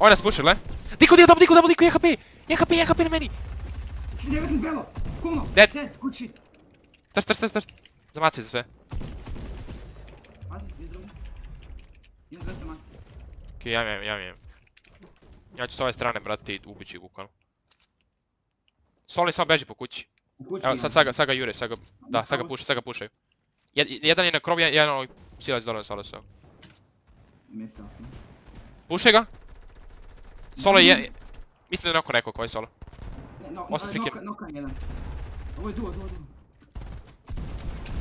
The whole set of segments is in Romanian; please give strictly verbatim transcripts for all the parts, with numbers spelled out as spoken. Olha as push, né? Dico, dico, dico, dico, dico, E H P! E H P, E H P na meni! Dead! Trš, trš, trš, trš! Zamaci se sve. Ok, ja mijem, ja mijem. Ja ću s ove strane, brate, i ubići bukvalno. Soli samo beži po kući. Evo, sad ga jure, sad ga... Da, sad ga pušaju, sad ga pušaju. Jedan je na krov, jedan ovaj silazi dole na Solo se. Mislim sam. Pušaj ga! Solo je... Mislim da je noko neko koji je Solo. Osim frikim. Nokan jedan. Ovo je duo, duo, duo.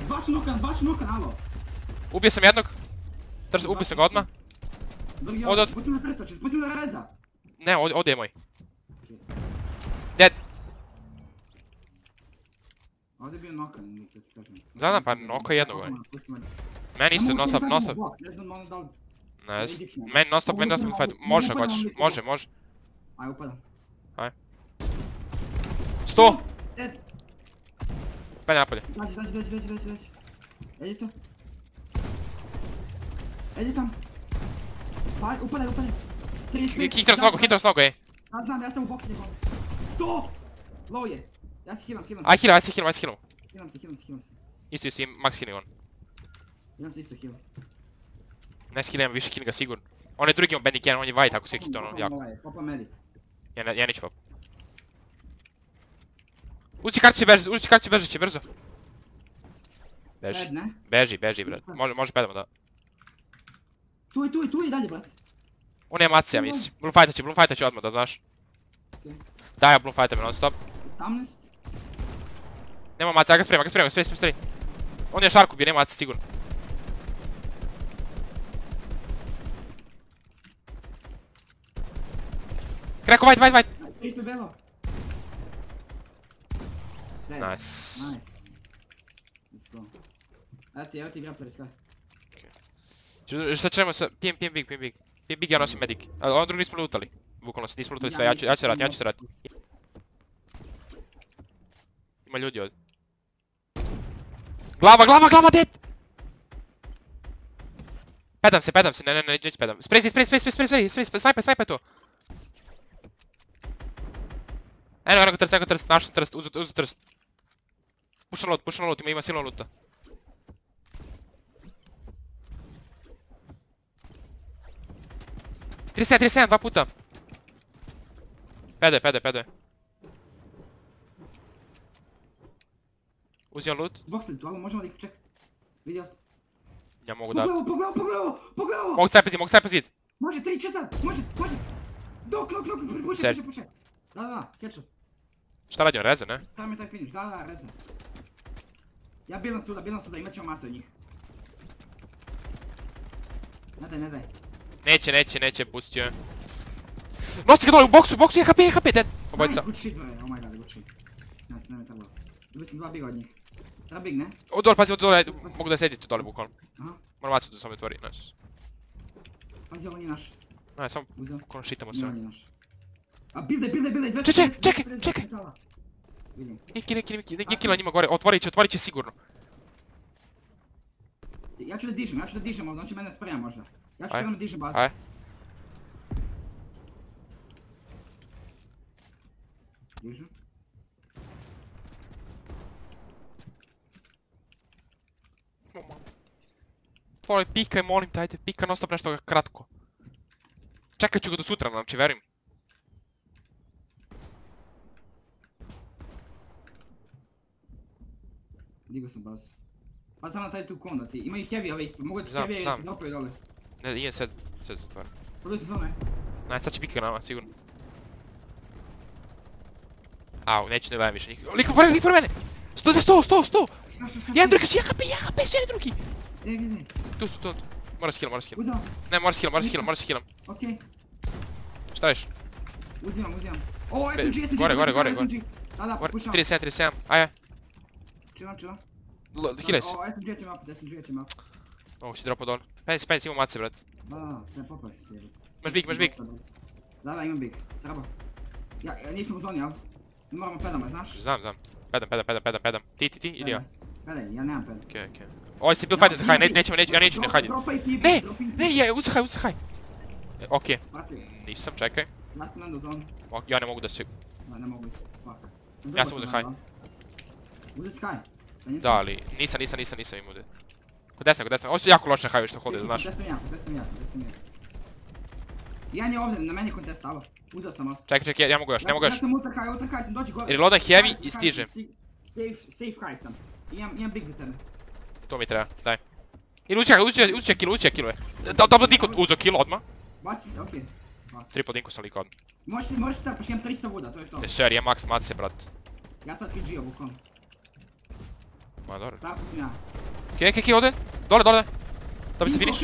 Baš nokan, baš nokan, alo! Ubio sam jednog. Ubio sam ga odmah. Od, od... Pustim da prstačeš, pustim da reza! Ne, ovdje je moj. Dead! Ovdje je bio nokan. Zadam pa noko jednog ovaj. Meni isto non stop, non stop. Ne znam, meni non stop, meni non stop fight. Može ako hoćeš, može, može. Aj, upadam. Aj. Sto! Penje napolje. Dađi, dađi, dađi, dađi, dađi, dađi. Edi tu. Edi tam. Paj, upadaj, upadaj. Hitro s nogu, hitro s nogu, ej. Znam, znam, ja sam u boks njegov. Sto! Low je. Ja si healam, healam. Aj, healam, aj si healam, aj si healam. Healam se, healam se, healam se. Isto, isto, max healing on. Healam se, isto healam. Ne s healam, više healinga sigurno. On je drugi on bandit jedan, on je white ako se hit ono jako. Popa medic. Ja neću pop. Uđi kartići beži, uđi kartići beži će brzo. Beži, beži, beži brat. Može pedamo da. Tu je, tu je, tu je i dalje brat. On je maci ja mislim. Blue fighta će, blue fighta će odmah da znaš. Daj ja blue fighta me non stop. osamnaest. Nema maca, ja ga spremam, ja ga spremam, spremam, spremam, spremam. On je šarku bio, nema maca sigurno. Kreko, white, white, white! Nice. Let's go. Evo ti, evo ti igram prvi sky. Šta ćemo sa... Pijem, pijem big, pijem big. Pijem big, ja nosim medic. Ono drugi nismo lutali. Bukvalno nismo lutali sve, ja ću se rati, ja ću se rati. Ima ljudi ovdje. Glava, glava, glava, dead! Pedam se, pedam se, ne, ne, ne, neću pedam. Sprej se, sprej, sprej, sprej, sprej, sprej, snajpa, snajpa je to. Eno, eno, trst, eno, trst, našao trst, uzu trst. Pušam loot, pušam loot, ima silno loota. trideset sedam, trideset sedam, dva puta. Pedaj, pedaj, pedaj. Uzijem loot. Boxen tu, ali možemo da ih čekati. Vidio. Ja mogu da... Pogledamo, pogledamo, pogledamo, pogledamo! Mogu sajpa zid, mogu sajpa zid. Može, tri, česan, može, može. Dok, dok, dok, pušaj, pušaj, pušaj. Da, da, catch-up. Šta radi on, reze, ne? Tam je taj finish, da, da, reze. Ja bilam suda, bilam suda, imat ćemo masu od njih. Ne daj, ne daj. Neće, neće, neće, pustio je. Nosi ga dole, u boksu, u boksu, E H P, E H P, dead. Obojica. Good shit, broj, oh my god, good shit. Nice, nemoj tako. Dobio sam dva biga od njih. Treba big, ne? Od dole, pazi, od dole, mogu da sedi tu dole, bukvalno. Moram masu tu sam da otvori, nice. Pazi, ovo nije naš. Aj, samo bukvalno šitamo se. A bildaj, bildaj, bildaj, dvesta... Čekaj, čekaj, čekaj! Nije kila, nije kila, nije kila njima gore, otvorit će, otvorit će sigurno. Ja ću da dižem, ja ću da dižem ovdje, on će mene sprema možda. Ja ću da dižem bazu. Aj. Dižem. Tvoj, pikaj, molim, dajte, pikaj non stop nešto kratko. Čekat ću ga do sutra, nam će, verujem. Digao sam bazu. Pa sam na taj tu konda ti, imaju heavy ove ispred, mogu ti heavy dopaju dole. Ne, nije sve zatvoren. Prodaju se tome. Naj, sad će pika nama, sigurno. Au, neću ne gledam više njih. Liko pored, liko pored mene! sto, sto, sto, sto! Jedan drugi, H P, H P, sve jedan drugi! Gdje, gdje? Tu su, tu, tu. Moram skillam, moram skillam. Uzimam. Ne, moram skillam, moram skillam, moram skillam. Okej. Šta veš? Uzimam, uzimam. O, S M G, S M G! Gore, gore, gore, gore. Da, da, pušam. trideset sedam, trideset sedam, aja. Čila, čila. Hilaj si. O, S M G će me opet, S M G će me opet. Ovo će dropa dole. Penj si, penj si, imam mace, brat. Da, da, sve popao si se. Imaš big, imaš big. Da, da, imam big. Treba. Ja nisam u zoni, ali. Mi moramo pedama, znaš? Znam, znam. Pedam, pedam, pedam, pedam, pedam. Ti, ti, ti, ili ja? Pedaj, ja nemam pedam. Okej, okej. Ovo si build fighter za high, nećemo, ja neću ne hajdi. Ne, ne, uzahaj, uzahaj. Okej. Okay. Nisam, čekaj. Ja ne mogu da se... Ne mogu da se, fuck. Ja sam uzem high. Uzem si high? Da, ali nisam, nisam, nisam, nisam imao da... Kod desne, kod desne. Ovo su jako ločne high-ve što hodaju, znaš. Kod desne ja, kod desne ja, kod desne ja. Jedan je ovdje, na meni kontestava. Uzeo sam ovdje. Čekaj, čekaj, ja mogu još, ne mogu još. Ja sam ultra high, ultra high sam, dođi gore. Reloadam heavy i stižem. Safe high sam. Imam big za tebe. To mi treba, daj. Ili uzeo kilo, uzeo kilo je. Dobro Dinko uzeo kilo odmah. Baci, okej. Triple Dinko sam liko odmah. Možeš ti trpaš, imam trista vuda, to je to. Sir, imam max mace, brat. Ja sam P G-o, bukom. Ma, dobro. Tako sam ja. Kje, kje, kje, ovdje? Dole, dole. Da bi se finiš.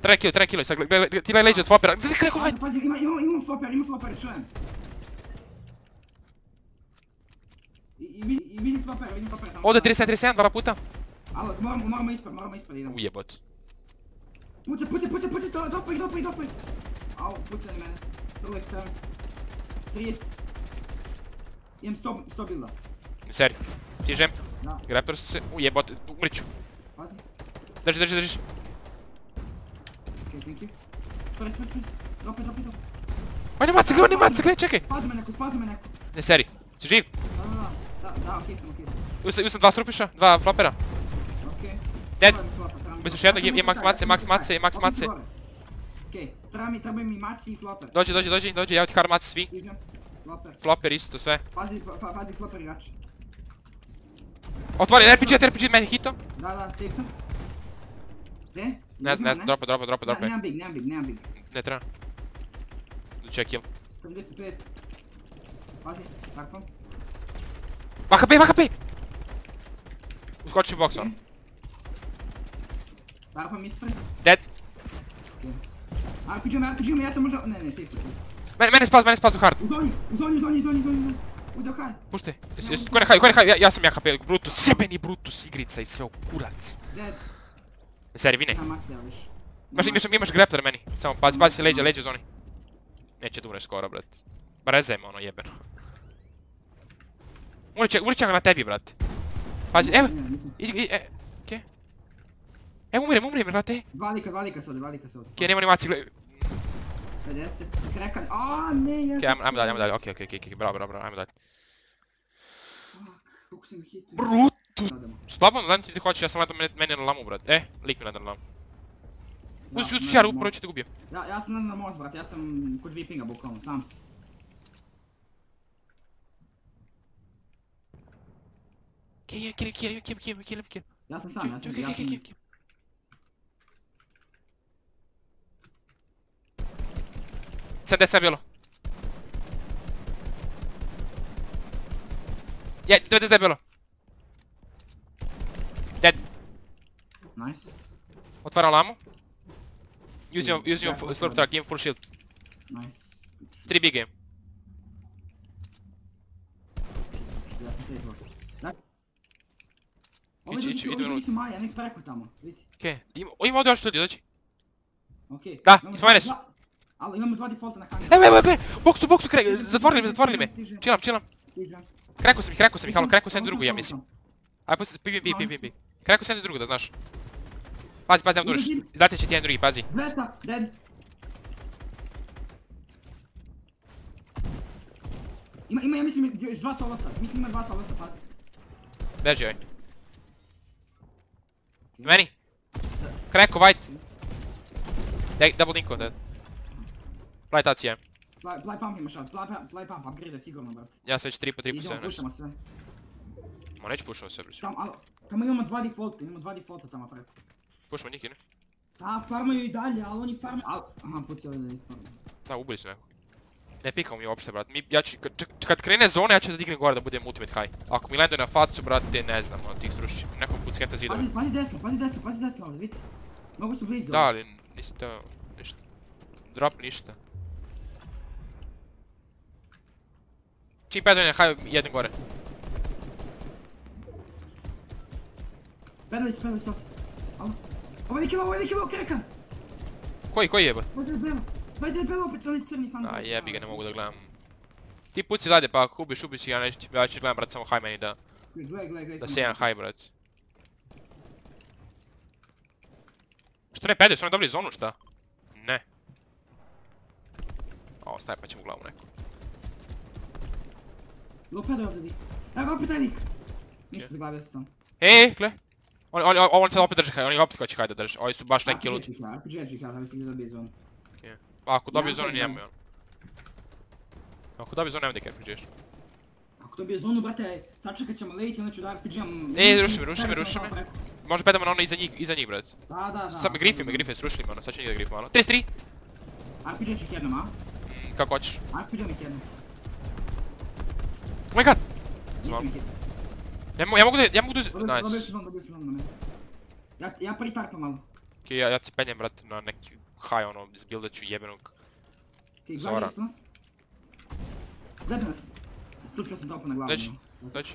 Treba kilo, treba kilo, sad gledaj, ti gledaj leđe od flopera, gledaj kako vajde! Pazi, imam floper, imam floper, čujem! Vidim floper, vidim floper tamo. Ovdje trideset jedan, dva puta. Alo, moramo ispred, moramo ispred, idemo. Ujebot. Puca, puca, puca, puca, dopaj, dopaj, dopaj! Au, puca na mene. Drugo ekstern. trideset. Imam sto builda. Seri, stižem. Graptor se, ujebot, umrit ću. Pazi. Drži, drži, drži. Okej, thank you. Spore, spore, spore. Dopaj, dopaj, dopaj. Ajde maca, gledaj, maca, gledaj, čekaj. Spazi me neko, spazi me neko. Ne, seri. Si živ? Da, da, da, okej sam, okej sam. Usam dva strupiša, dva flopera. Okej. Dead. Misliš jednog, je max mace, max mace, max mace. Okej, treba mi maci i floper. Dođi, dođi, dođi, dođi, evo ti hard mace svi. Floper. Floper isto, sve. Pazi, pazi floper igrač. Otvari, R P G, R P G meni hito. Da, da, safe sam. Gde? Ne znam, ne znam, dropa, dropa, dropa, dropa. Nemam big, nemam big, nemam big. Ne treba. Uče kill. trideset pet. Pazi, karpom. Vaka B, vaka B! Uskočim box on. Karpom ispred. Dead. R P G me, R P G me, ja sam možda... Ne, ne, safe sam. Mene spas, mene spas u hard. U zoni, u zoni, u zoni, u zoni, u zoni. Uzeo high. Pušte. Ko ne high, ko ne high, ja sam ja H P. Brutus, sjebeni Brutus igrica i sve u kurac. Dead. Seri, vine. Imaš grappler meni, samo pazi se leđa, leđa u zoni. Neće da umre skoro, brat. Brezaj me ono jebeno. Umrit će ga na tebi, brat. Pazi, evo, idi, okej. Evo, umirem, umirem, brate. Dva lika, dva lika se ovdje, dva lika se ovdje. Okej, nema ni maci, gledaj. pedeset, krekan, aaa, ne, ja. Okej, ajmo dalje, ajmo dalje, okej, okej, okej, bravo, bravo, bravo, ajmo dalje. Kako sam hitio. Brut! Slabom, daj mi ti ti hoćeš, ja sam nadam mene na lamu, brat. E, lik mi nadam na lamu. Uzi, uzi šaru, prvo ću te gubio. Ja sam nadam na most, brat, ja sam kod vipinga bukvalno, sam si. Kill him, kill him, kill him, kill him, kill him, kill him. Ja sam sam, ja sam, ja sam. sedamdeset bilo. Je, devedeset bilo. Dead. Nice. Otvaram lamu. Uzimam slurp track, imam full shield. Nice. Tri big game. Ići, ići, idu minuti. Okej, ima ovdje još ljudi, dođi. Da, ismajne su. Ali imamo dva defaulta na kameru. Evo, evo, gledaj, boksu, boksu, zatvorili me, zatvorili me. Chillam, chillam. Krekao sam ih, krekao sam ih, halo, krekao sam jednu drugu, ja mislim. Ajde, pusti, pi, pi, pi, pi, pi. Kako se jedno drugo da znaš? Pazi, pazi, nemo duriš. Zdate će ti jedan drugi, pazi. dvesta, dead. Ima, ja mislim, dva solosa. Mislim ima dva solosa, pazi. Beži ovaj. Meni. Kreko, white. Double Dinko, dead. Plaj taci je. Plaj pump ima šat, plaj pump, upgrade je sigurno, brat. Ja sam već tri po tri po sedam. Idemo, puštamo sve. Ma neću pušao sve, blizu. Tamo imamo dva defaulta, imamo dva defaulta tamo preko. Pušamo njih, ne? Da, farmaju i dalje, ali oni farmaju... Aha, puci ovdje da ih farmaju. Da, ubili su nekog. Ne pikao mi uopšte, brat. Ja ću, kad krene zona, ja ću da dignem gore da budem ultimate high. Ako mi landuje na facu, brate, ne znam, ono, tih srušim. Nekog puci skenta zidove. Pazi, pazi desno, pazi desno, pazi desno ovdje, vidite. Mogu su blizu. Da, ali nisam teo ništa. Drop ništa. Čim pedo je high, jedin gore. Pedali su, pedali su. Ovo je kilo, ovo je kilo, krekan! Koji, koji jeba? dvadeset bela, dvadeset bela opet, oni crni sam. A jebi ga, ne mogu da gledam. Ti puci dalje pa ako ubiš, ubiš ga, ja ću gledam brat samo high meni da... Da se jedan high brat. Što ne pedaju, su oni dobili zonu šta? Ne. Oh, stai, facem la un eco. Bloccare vedi. Raga, opitani. Mi zbavio sto. Eekle. Oni oni on se opet drže, oni opet hoće kajda drže. Oni su baš neki ljudi. Arpidžeđi kada mislim da bezon. Okej. Pa ako dobije zonu nemam. Ako dobije zonu nemam da arpidžeš. Ako dobije zonu, brate, sačekat ćemo late i onda ću da arpidžem. E, ruši me, ruši me, ruši me. Može bedamo na ono iza njih, iza njih, brate. Da, da, da. Sad me grifi, me grifi, srušili me ono, sad ću njih da grifi malo. treizeci și trei! Arpidžem ću ih jednom, a? Kako hoćeš? Arpidžem ih jednom. Oh my god! Zmam. Ja mogu da, ja mogu da, nice. Ja prvi tarpa malo. Okej, ja se penjem, brate, na neki high ono, izbildat ću jebenog Zora. Zajbe nas. Slučio sam topo na glavu. Dođi, dođi.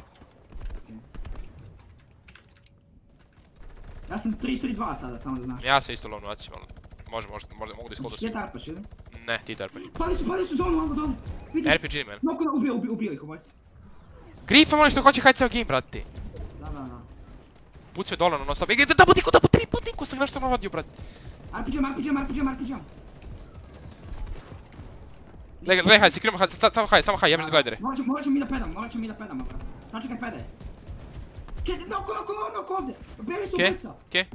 Ja sam trei trei dva sada, samo da znaš. Ja sam isto lovno, aci malo. Može, može, mogu da ishodu sve. Ti tarpaš ili? Ne, ti tarpaš. Pali su, pali su zonu, alo dole. R P G, man. Noko da ubio, ubio ih, obojci. Grifam ono što hoće, hajde ceo game, brate. Da, da, da. Puc me dole, no, stop. Double diko, double tri, double diko, sam nešto navodio, brate. R P G-am, R P G-am, R P G-am, R P G-am. Lega, lega, hajde, se krijemo, hajde, samo hajde, samo hajde, jebeš glidere. Morat ćemo mi da pedamo, morat ćemo mi da pedamo, brate. Znači kad pede. Čekaj, noko, noko, noko, ovde. Beli su obojca. Okej, okej.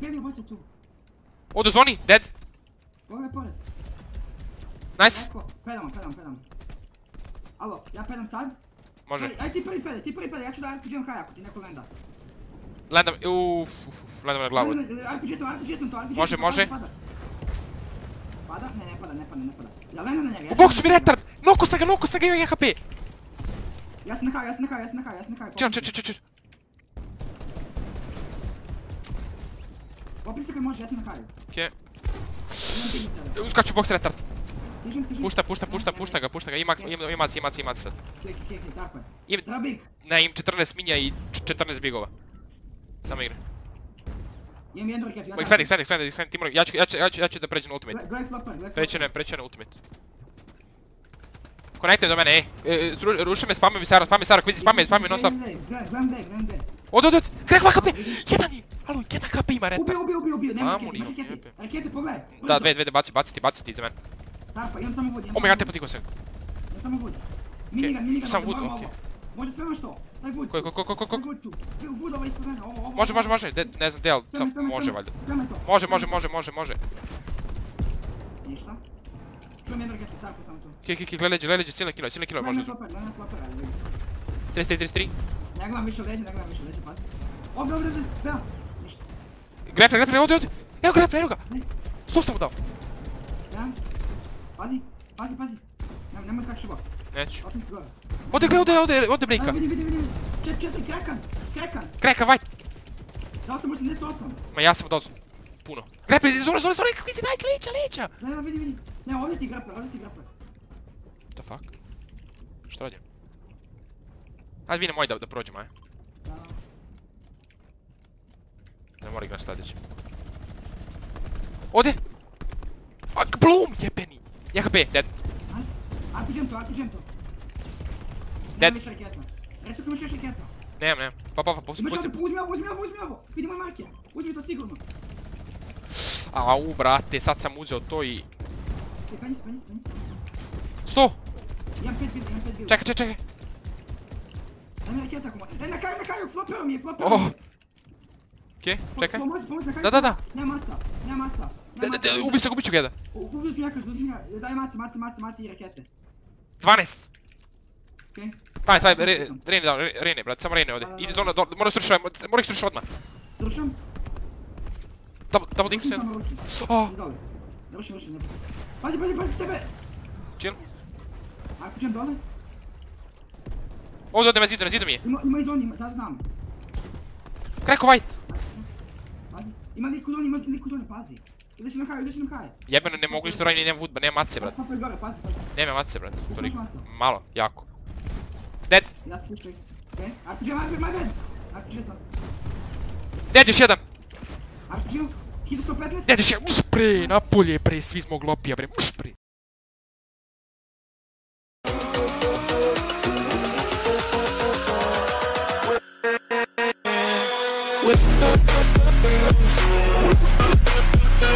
Beli obojca tu. Ovdje zoni, dead. Pogledaj pored. Nice. Pedamo, pedamo, pedamo. Alo, ja pedam sad. Može. Aj ti prvi pede, ti prvi pede, ja ću da R P G-am high ako ti neko lenda. Lendam, uff, uff, lendam na glavu. R P G sam, R P G sam to, R P G sam. Može, može. Pada? Ne, ne pada, ne pada, ne pada. Ja lendam na njega. U boksu mi retard! Noko sam ga, noko sam ga, imam jedan H P. Ja sam na high, ja sam na high, ja sam na high, ja sam na high. Čekam, čekam, čekam. Opisa kaj može, ja sam na high. Okej. Uskaču boks retard. Pušta, pušta, pušta, pušta ga, pušta ga, ima mac, ima mac, ima mac sad. Kek, kek, kek, tako je. Ne, im četrnaest minja i četrnaest bigova. Samo igra. Imam jednu raketu, ja tako. Extend, extend, extend, extend, ti moram, ja ću da pređem na ultimate. Gledaj flopper, gledaj flopper. Preću na ultimate. Konektaj do mene, ej. Ruši me, spamaj mi Sarah, spamaj Sarah, kvizi, spamaj, spamaj non stop. Gledam dej, gledam dej. Od, od, od, gledaj kva H P, jedan je. Alo, jedan H P ima renta. Ubij, ubij, ubij, ubij, nema rakete, rakete, pogledaj. Da, dve, dve, baci, baci, baci ti iza mene. Tarpa, imam samo vod, imam samo vod. Omega, te potikao sam. Imam samo vod. Minigan, minigan, samo vod, okej. Može spremaš to, taj vod. Koji, koji, koji, koji, koji? Taj vod ovaj ispred mene, ovo, ovo. Može, može, može, ne znam, del, sam može valjda. Može, može, može, može, može. Ništa. Čujem jednu raketu, tarpa samo to. Okej, okej, gledaj leđe, gledaj leđe, silne kilo, silne kilo, može. Gledaj flopper, gledaj flopper, ali leđe. treizeci și trei, treizeci și trei. Ne gledam više leđe, ne gledam više leđe, pasi. Ovdje, ovdje, ovdje, bela. Ništa. Grepler, grepler, ovdje, ovdje. Evo ga, grepler, evo ga. Stop sam mu dao. Pazi, pazi, pazi. Nemoj skačiti boks. Neću. Ode, gle, ode, ode, ode blinka. Vidi, vidi, vidi. Čet, četiri, krekan, krekan. Krekan, vaj. Dao sam osamdeset osam. Ma ja sam dao puno. Grepler, zora, zora, zora, kako izi najk, leća, leća. Ne, ne, vidi, vidi. Ne, ovdje ti grepler, ovdje ti grepler. What the fuck? Šta radim? Ajde vi ne moji da prođem, aje. Ne mora igra sljedeći. Ode. Ak, bloom, jebeni. Ja H P, dead. Nice. R P G-am to, R P G-am to. Dead. Nemam više raketa. Reći ako imaš još raketa. Nemam, nemam. Pa, pa, pa, pustim. Imaš ovdje, uzmi ovo, uzmi ovo, uzmi ovo. Vidi moj marker. Uzmi to sigurno. Au, brate, sad sam uzeo to i... Okej, penji se, penji se, penji se. sto! Imam pet build, imam pet build. Čekaj, čekaj, čekaj. Daj mi raketa ako možete. Daj na karju, na karju, flopero mi je, flopero mi je. Oh. Okej, čekaj. Pomozi, pomozi na karju. Da, da, da. Nema maca, nema maca. Ubi se, ubit ću gleda. Ubi se jakaš, ubi se jakaš, daj maci, maci, maci, maci i rakete. dvanaest! Okej. Daj, daj, rene down, rene, brate, samo rene ovdje. Idi zona, moram strušiš, moram ih strušiš odmah. Strušam? Double dink se jedno. Oooo. Ne vrši, vrši, ne vrši. Pazi, pazi, pazi tebe! Chill. Ako ćem dole? Ovdje, ovdje me zidu, ne zidu mi je. Ima i zoni, da znam. Kreko, white! Pazi, ima liku zoni, ima liku zoni, pazi. Ideš nam high, ideš nam high. Jebeno, ne mogu išto raditi, nemam woodba, nemam mace, brate. Pazi, papi, gore, pazi, pazi. Nemam mace, brate, toliko. Malo, jako. Dead! Ja sam slušao isto. Okej, R P G, R P G, my bad! R P G sam. Dead, još jedan! R P G, hiljadu sto petnaest? Dead, još jedan, muš pre, napolje pre, svi smo glopija pre, muš pre. We'll be right back.